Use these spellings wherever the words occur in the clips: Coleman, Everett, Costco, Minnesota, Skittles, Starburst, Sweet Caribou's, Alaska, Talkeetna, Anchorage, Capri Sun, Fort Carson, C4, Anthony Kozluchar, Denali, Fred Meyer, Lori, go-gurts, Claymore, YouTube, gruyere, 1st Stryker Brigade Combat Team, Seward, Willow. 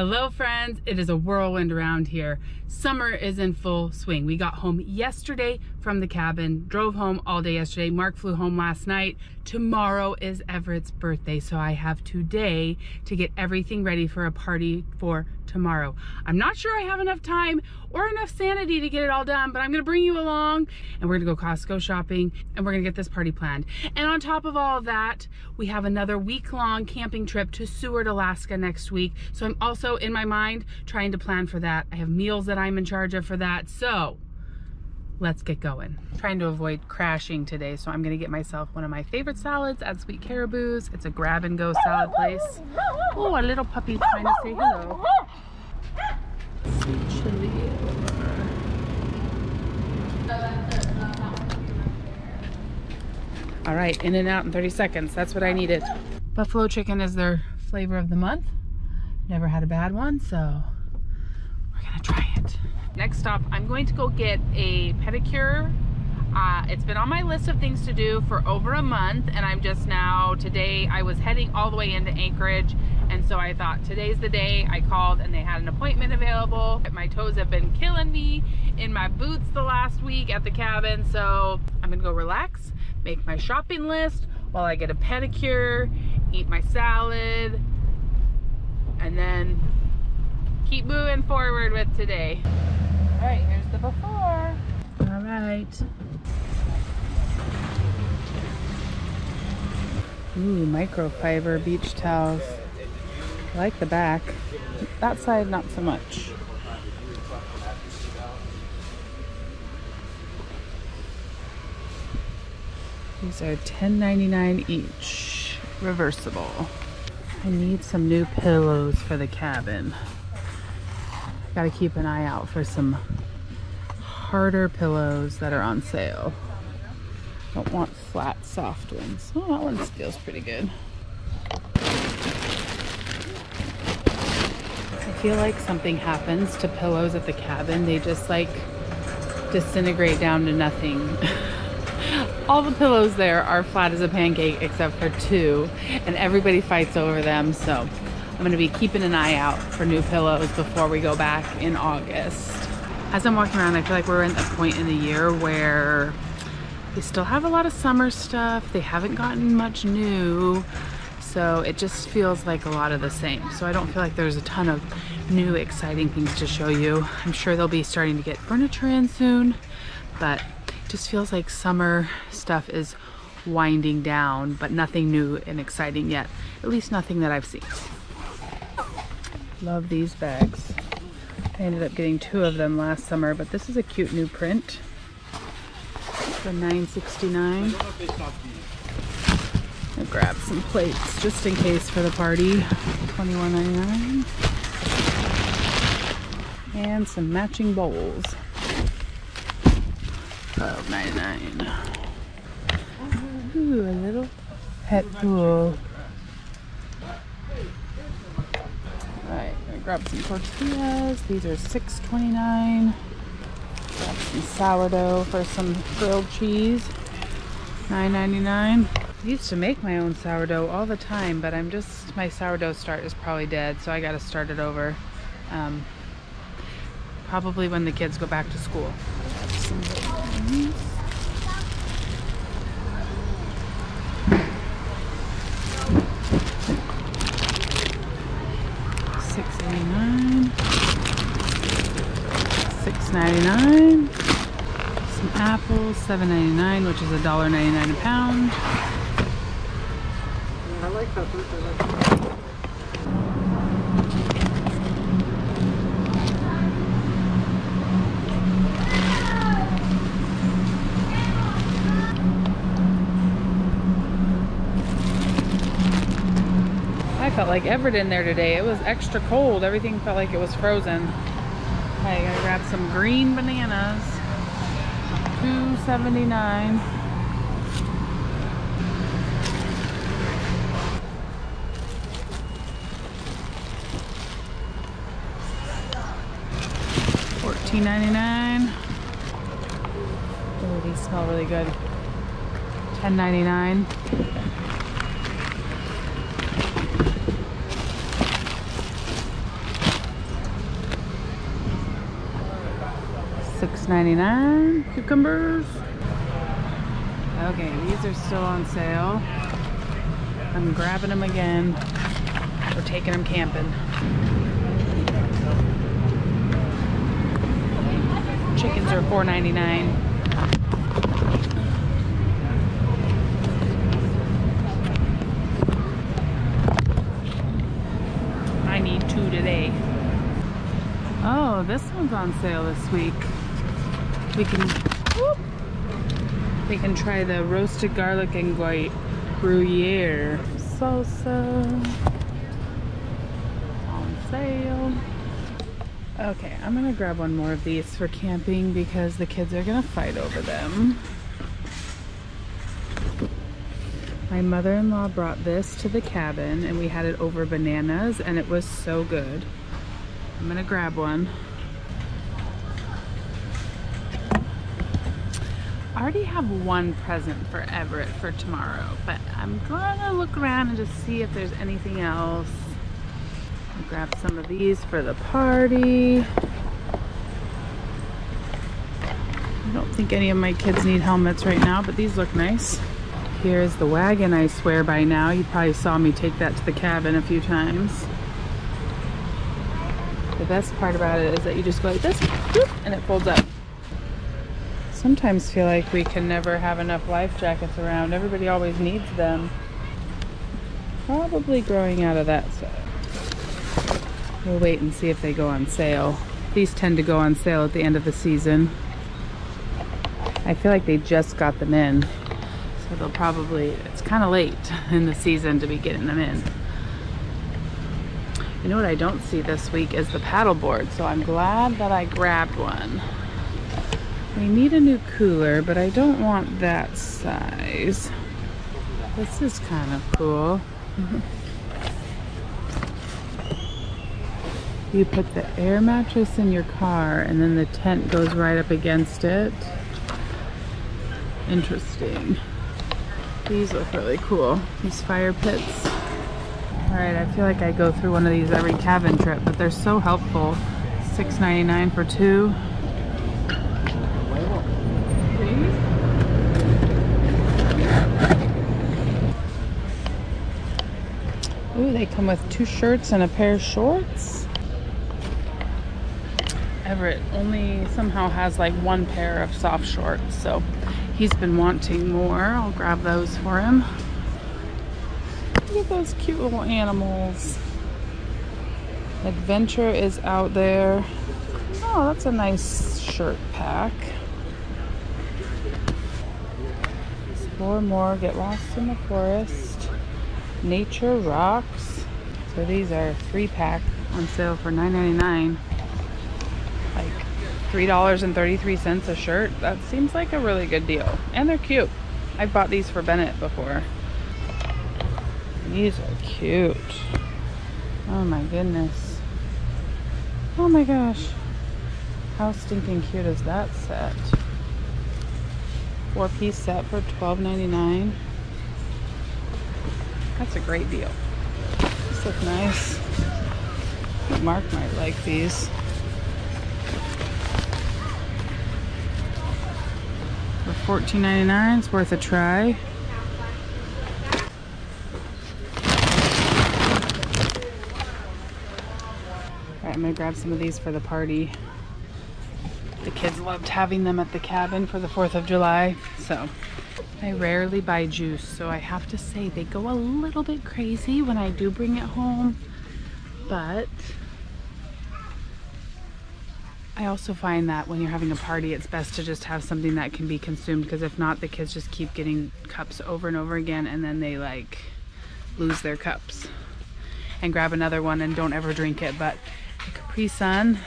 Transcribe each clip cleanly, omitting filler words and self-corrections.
Hello friends, it is a whirlwind around here. Summer is in full swing. We got home yesterday from the cabin, drove home all day yesterday. Mark flew home last night. Tomorrow is Everett's birthday, so I have today to get everything ready for a party for tomorrow. I'm not sure I have enough time or enough sanity to get it all done, but I'm gonna bring you along and we're gonna go Costco shopping and we're gonna get this party planned. And on top of all that, we have another week-long camping trip to Seward, Alaska next week. So I'm also in my mind trying to plan for that. I have meals that I'm in charge of for that. So let's get going. I'm trying to avoid crashing today, so I'm gonna get myself one of my favorite salads at Sweet Caribou's. It's a grab and go salad place. Oh, a little puppy trying to say hello. So chilly. All right, in and out in 30 seconds. That's what I needed. Buffalo chicken is their flavor of the month. Never had a bad one, so we're gonna try it. Next stop, I'm going to go get a pedicure. It's been on my list of things to do for over a month, and I'm just now, today I was heading all the way into Anchorage, and so I thought today's the day. I called and they had an appointment available. My toes have been killing me in my boots the last week at the cabin, so I'm gonna go relax, make my shopping list while I get a pedicure, eat my salad, and then keep moving forward with today. All right, here's the before. All right. Ooh, microfiber beach towels. I like the back. That side, not so much. These are $10.99 each, reversible. I need some new pillows for the cabin. Gotta keep an eye out for some harder pillows that are on sale. Don't want flat, soft ones. Oh, that one feels pretty good. I feel like something happens to pillows at the cabin. They just like disintegrate down to nothing. All the pillows there are flat as a pancake except for two, and everybody fights over them, so I'm going to be keeping an eye out for new pillows before we go back in August. As I'm walking around, I feel like we're at a point in the year where they still have a lot of summer stuff. They haven't gotten much new, so it just feels like a lot of the same. So I don't feel like there's a ton of new exciting things to show you. I'm sure they'll be starting to get furniture in soon, but just feels like summer stuff is winding down, but nothing new and exciting yet. At least nothing that I've seen. Love these bags. I ended up getting two of them last summer, but this is a cute new print for $9.69. I'll grab some plates just in case for the party. $21.99. And some matching bowls. $12.99. Ooh, a little pet pool. Alright, I'm gonna grab some tortillas. These are $6.29. Grab some sourdough for some grilled cheese. $9.99. I used to make my own sourdough all the time, but I'm just, my sourdough start is probably dead, so I gotta start it over. Probably when the kids go back to school. $6.89, $6.99, some apples, $7.99, which is $1.99 a pound. Yeah, I like peppers. Felt like Everett in there today. It was extra cold. Everything felt like it was frozen. I gotta grab some green bananas. $2.79. $14.99. Oh, these smell really good. $10.99. $6.99 cucumbers. Okay, these are still on sale. I'm grabbing them again. We're taking them camping. Chickens are $4.99. Oh, this one's on sale this week. We can try the roasted garlic and gruyere salsa on sale. Okay, I'm gonna grab one more of these for camping because the kids are gonna fight over them. My mother-in-law brought this to the cabin and we had it over bananas and it was so good. I'm gonna grab one. I already have one present for Everett for tomorrow, but I'm gonna look around and just see if there's anything else. I'll grab some of these for the party. I don't think any of my kids need helmets right now, but these look nice. Here's the wagon. I swear by now you probably saw me take that to the cabin a few times. The best part about it is that you just go like this, and it folds up. Sometimes feel like we can never have enough life jackets around. Everybody always needs them. Probably growing out of that set. We'll wait and see if they go on sale. These tend to go on sale at the end of the season. I feel like they just got them in. So they'll probably, it's kind of late in the season to be getting them in. You know what I don't see this week is the paddleboard, so I'm glad that I grabbed one. We need a new cooler, but I don't want that size. This is kind of cool. You put the air mattress in your car, and then the tent goes right up against it. Interesting. These look really cool, these fire pits. All right, I feel like I go through one of these every cabin trip, but they're so helpful. $6.99 for two. Ooh, they come with two shirts and a pair of shorts. Everett only somehow has like one pair of soft shorts, so he's been wanting more. I'll grab those for him. Look at those cute little animals. Adventure is out there. Oh, that's a nice shirt pack. Explore more, get lost in the forest. Nature rocks. So these are 3-pack on sale for $9.99. Like $3.33 a shirt. That seems like a really good deal. And they're cute. I've bought these for Bennett before. These are cute. Oh my goodness. Oh my gosh. How stinking cute is that set? 4-piece set for $12.99. That's a great deal. These look nice. Mark might like these. For $14.99, it's worth a try. I'm gonna grab some of these for the party. The kids loved having them at the cabin for the 4th of July, so I rarely buy juice, so I have to say they go a little bit crazy when I do bring it home, but I also find that when you're having a party, it's best to just have something that can be consumed, because if not, the kids just keep getting cups over and over again, and then they like lose their cups and grab another one and don't ever drink it. But the Capri Sun,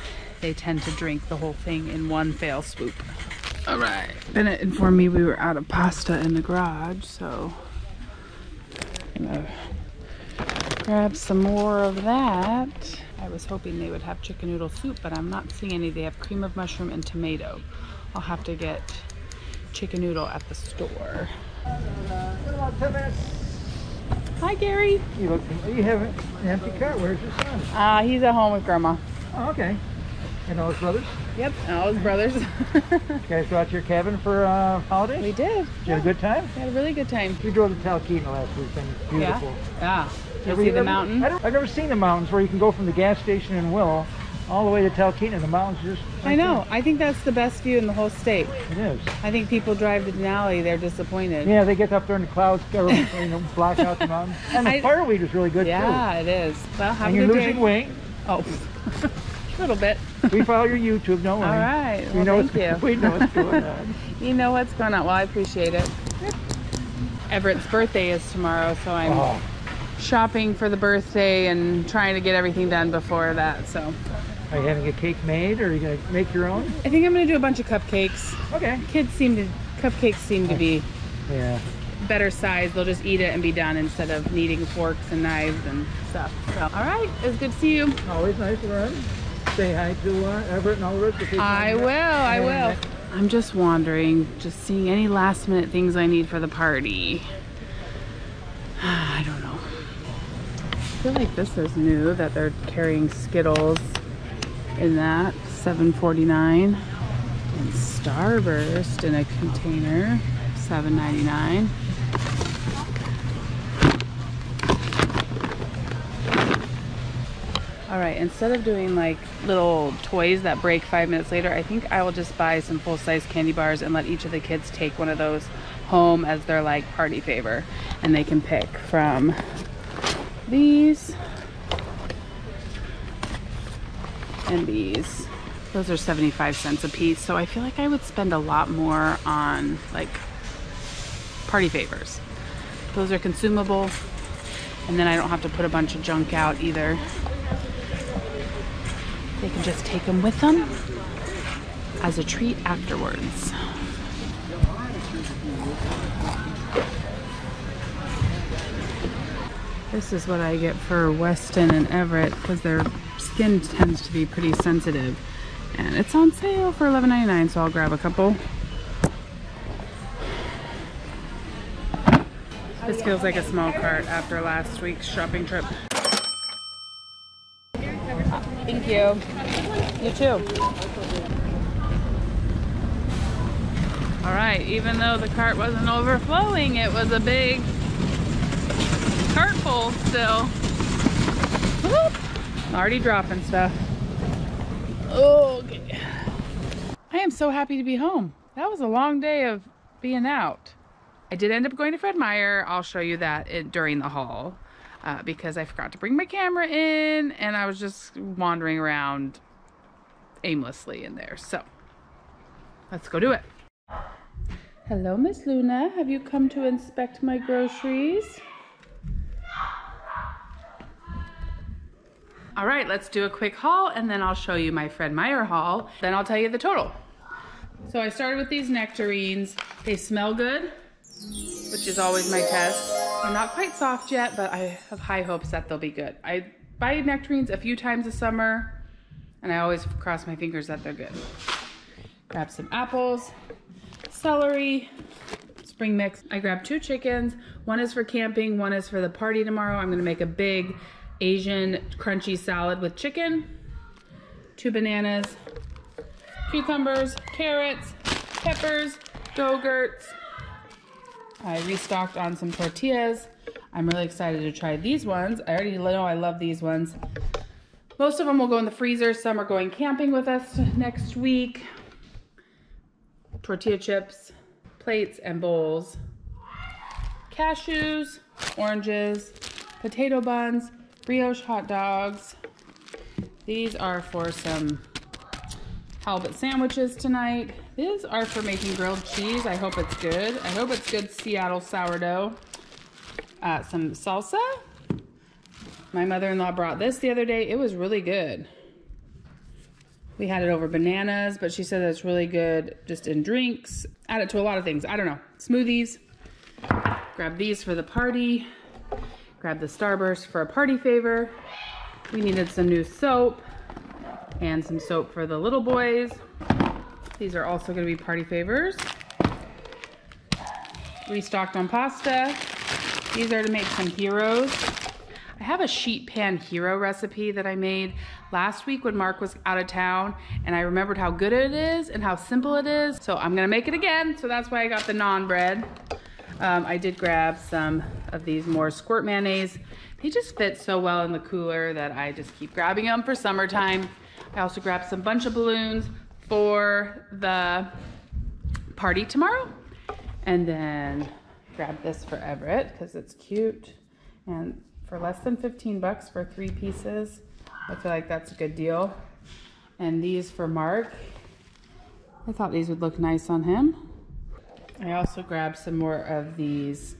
they tend to drink the whole thing in one fell swoop. All right, Bennett informed me we were out of pasta in the garage, so I'm gonna grab some more of that. I was hoping they would have chicken noodle soup, but I'm not seeing any. They have cream of mushroom and tomato. I'll have to get chicken noodle at the store. Hi, Gary. You have an empty cart. Where's your son? He's at home with Grandma. Oh, okay. And all his brothers? Yep, all his brothers. You guys go out to your cabin for holidays? We did. Did you have a good time? We had a really good time. We drove to Talkeetna last week, and it's beautiful. Yeah. Did you see the mountain? I've never seen the mountains where you can go from the gas station in Willow all the way to Talkeetna. The mountains just... I know. I think that's the best view in the whole state. It is. I think people drive to Denali, they're disappointed. Yeah, they get up there in the clouds, block out the mountains. And the fireweed is really good, too. Yeah, it is. Well, have a good day. And you're losing weight. Oh. A little bit. We follow your YouTube, don't worry. All right. Well, we know what's going on. You know what's going on. Well, I appreciate it. Everett's birthday is tomorrow, so I'm shopping for the birthday and trying to get everything done before that. So. Are you having a cake made, or are you going to make your own? I think I'm going to do a bunch of cupcakes. Okay. Cupcakes seem to be better size. They'll just eat it and be done instead of needing forks and knives and stuff. So, all right. It was good to see you. Always nice to run. Say hi to Everett and all the rest of the people. I will. I'm just wandering, just seeing any last minute things I need for the party. I don't know. I feel like this is new, that they're carrying Skittles in that. $7.49. And Starburst in a container. $7.99. All right, instead of doing like little toys that break 5 minutes later, I think I will just buy some full-size candy bars and let each of the kids take one of those home as their like party favor. And they can pick from these and these. Those are 75 cents a piece. So I feel like I would spend a lot more on like party favors. Those are consumable. And then I don't have to put a bunch of junk out either. They can just take them with them as a treat afterwards. This is what I get for Weston and Everett because their skin tends to be pretty sensitive. And it's on sale for $11.99, so I'll grab a couple. This feels like a small cart after last week's shopping trip. Thank you. You too. All right, even though the cart wasn't overflowing, it was a big cart full still. Whoop. Already dropping stuff. Okay. I am so happy to be home. That was a long day of being out. I did end up going to Fred Meyer. I'll show you that during the haul. Because I forgot to bring my camera in and I was just wandering around aimlessly in there. So let's go do it. Hello, Miss Luna. Have you come to inspect my groceries? All right, let's do a quick haul and then I'll show you my Fred Meyer haul. Then I'll tell you the total. So I started with these nectarines. They smell good, which is always my test. They're not quite soft yet, but I have high hopes that they'll be good. I buy nectarines a few times a summer, and I always cross my fingers that they're good. Grab some apples, celery, spring mix. I grabbed two chickens. One is for camping, one is for the party tomorrow. I'm gonna make a big Asian crunchy salad with chicken, two bananas, cucumbers, carrots, peppers, go-gurts. I restocked on some tortillas. I'm really excited to try these ones. I already know I love these ones. Most of them will go in the freezer. Some are going camping with us next week. Tortilla chips, plates, and bowls. Cashews, oranges, potato buns, brioche hot dogs. These are for some halibut sandwiches tonight. These are for making grilled cheese. I hope it's good. I hope it's good Seattle sourdough. Some salsa. My mother-in-law brought this the other day. It was really good. We had it over bananas, but she said it's really good just in drinks. Add it to a lot of things. I don't know. Smoothies. Grab these for the party. Grab the Starburst for a party favor. We needed some new soap and some soap for the little boys. These are also going to be party favors. Restocked on pasta. These are to make some gyros. I have a sheet pan gyro recipe that I made last week when Mark was out of town, and I remembered how good it is and how simple it is. So I'm gonna make it again. So that's why I got the naan bread. I did grab some of these more squirt mayonnaise. They just fit so well in the cooler that I just keep grabbing them for summertime. I also grabbed some bunch of balloons for the party tomorrow. And then grab this for Everett because it's cute. And for less than 15 bucks for 3 pieces, I feel like that's a good deal. And these for Mark. I thought these would look nice on him. I also grabbed some more of these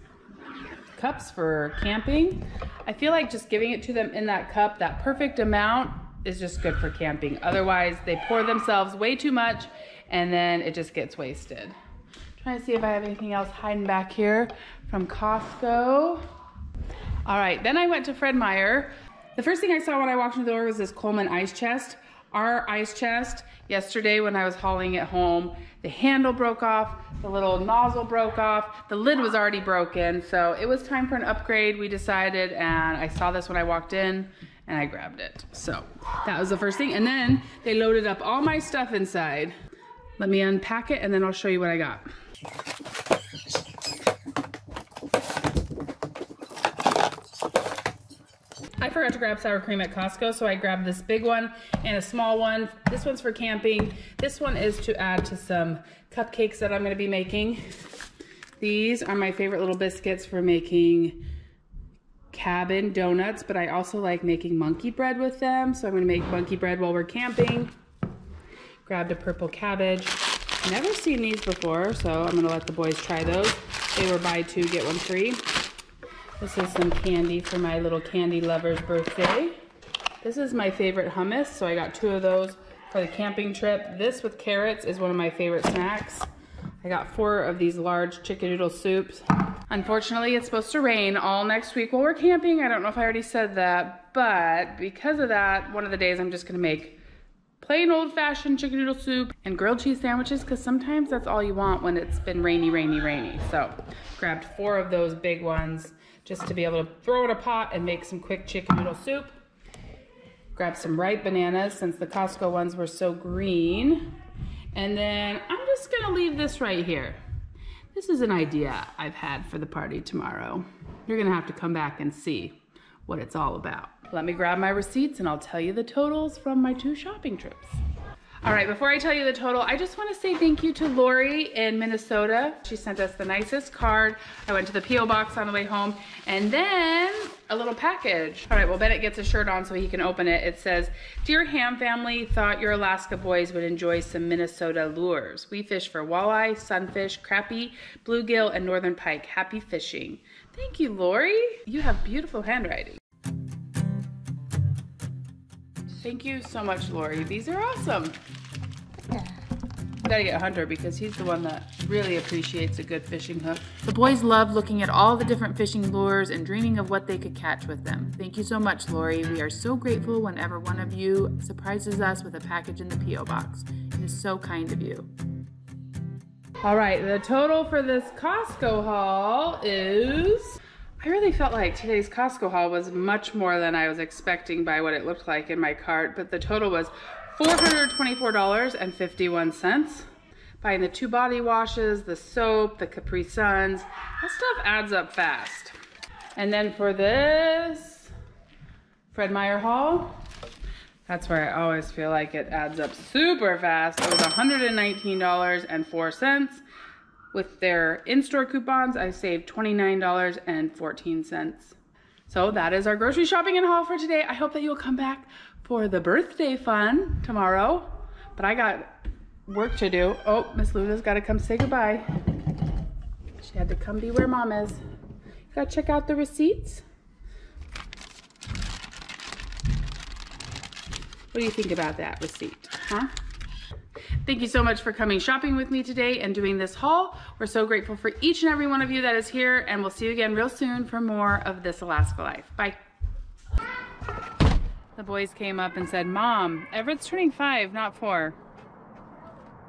cups for camping. I feel like just giving it to them in that cup, that perfect amount, is just good for camping. Otherwise, they pour themselves way too much and then it just gets wasted. I'm trying to see if I have anything else hiding back here from Costco. All right, then I went to Fred Meyer. The first thing I saw when I walked into the door was this Coleman ice chest. Our ice chest, yesterday when I was hauling it home, the handle broke off, the little nozzle broke off, the lid was already broken, so it was time for an upgrade, we decided, and I saw this when I walked in, and I grabbed it. So that was the first thing, and then they loaded up all my stuff inside. Let me unpack it, and then I'll show you what I got. I forgot to grab sour cream at Costco, so I grabbed this big one and a small one. This one's for camping. This one is to add to some cupcakes that I'm going to be making. These are my favorite little biscuits for making cabin donuts, but I also like making monkey bread with them, so I'm going to make monkey bread while we're camping. Grabbed a purple cabbage. Never seen these before, so I'm going to let the boys try those. They were buy 2, get 1 free. This is some candy for my little candy lover's birthday. This is my favorite hummus, so I got 2 of those for the camping trip. This with carrots is one of my favorite snacks. I got 4 of these large chicken noodle soups. Unfortunately, it's supposed to rain all next week while we're camping. I don't know if I already said that, but because of that, one of the days I'm just gonna make plain old-fashioned chicken noodle soup and grilled cheese sandwiches, because sometimes that's all you want when it's been rainy, rainy, rainy. So grabbed 4 of those big ones just to be able to throw in a pot and make some quick chicken noodle soup. Grabbed some ripe bananas since the Costco ones were so green. And then I'm just gonna leave this right here. This is an idea I've had for the party tomorrow. You're gonna have to come back and see what it's all about. Let me grab my receipts and I'll tell you the totals from my 2 shopping trips. All right, before I tell you the total, I just want to say thank you to Lori in Minnesota. She sent us the nicest card. I went to the P.O. box on the way home, and then a little package. All right, well, Bennett gets a shirt on so he can open it. It says, "Dear Ham Family, thought your Alaska boys would enjoy some Minnesota lures. We fish for walleye, sunfish, crappie, bluegill, and northern pike. Happy fishing." Thank you, Lori. You have beautiful handwriting. Thank you so much, Lori. These are awesome. Yeah. Gotta get Hunter because he's the one that really appreciates a good fishing hook. The boys love looking at all the different fishing lures and dreaming of what they could catch with them. Thank you so much, Lori. We are so grateful whenever one of you surprises us with a package in the P.O. box. It is so kind of you. All right, the total for this Costco haul is... I really felt like today's Costco haul was much more than I was expecting by what it looked like in my cart, but the total was $424.51. Buying the 2 body washes, the soap, the Capri Suns, that stuff adds up fast. And then for this Fred Meyer haul, that's where I always feel like it adds up super fast. It was $119.04. With their in-store coupons, I saved $29.14. So that is our grocery shopping and haul for today. I hope that you'll come back for the birthday fun tomorrow, but I got work to do. Oh, Miss Luna's gotta come say goodbye. She had to come be where Mom is. You gotta check out the receipts. What do you think about that receipt, huh? Thank you so much for coming shopping with me today and doing this haul. We're so grateful for each and every one of you that is here, and we'll see you again real soon for more of This Alaska Life. Bye. The boys came up and said, "Mom, Everett's turning 5, not 4.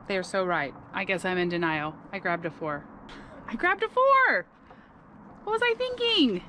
They're so right. I guess I'm in denial. I grabbed a 4. I grabbed a 4. What was I thinking?